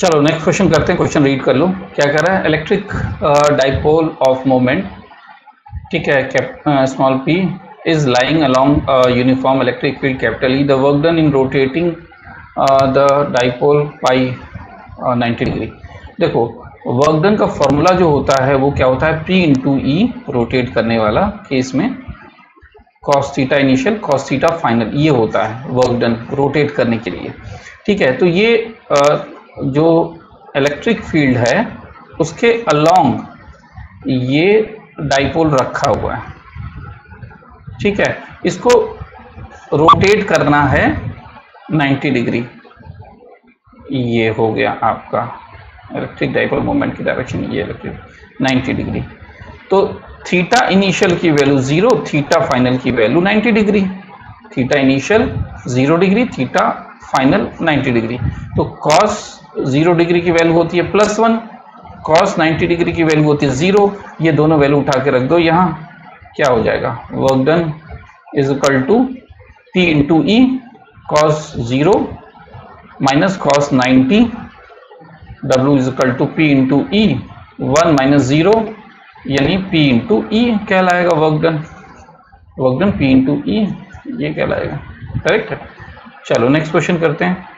चलो next question करते हैं, क्वेश्चन रीड कर लो क्या कह रहा है। इलेक्ट्रिक डाइपोल ऑफ मोमेंट, ठीक है, small P is lying along uniform electric field capital E, the work done in rotating the dipole pi 90 degree. देखो वर्क डन का फॉर्मूला जो होता है वो क्या होता है, पी इंटू ई रोटेट करने वाला केस में, cos theta initial cos theta final, ये होता है वर्क डन रोटेट करने के लिए, ठीक है। तो ये जो इलेक्ट्रिक फील्ड है उसके अलोंग ये डाइपोल रखा हुआ है, ठीक है, इसको रोटेट करना है 90 डिग्री, ये हो गया आपका इलेक्ट्रिक डाइपोल मोमेंट की डायरेक्शन, ये इलेक्ट्रिक 90 डिग्री। तो थीटा इनिशियल की वैल्यू 0, थीटा फाइनल की value 90 degree, theta initial 0 degree, theta final 90 degree. तो कॉस 0 डिग्री की वैल्यू होती है +1, कॉस 90 डिग्री की वैल्यू होती है 0, ये दोनों वैल्यू उठा के रख दो, यहाँ क्या हो जाएगा, work done is equal to P into E cos 0 minus cos 90, W is equal to P into E 1 minus 0, यानी पी इंटू ई कहलाएगा work done, work done P into E ये कहलाएगा, करेक्ट है। चलो नेक्स्ट क्वेश्चन करते हैं।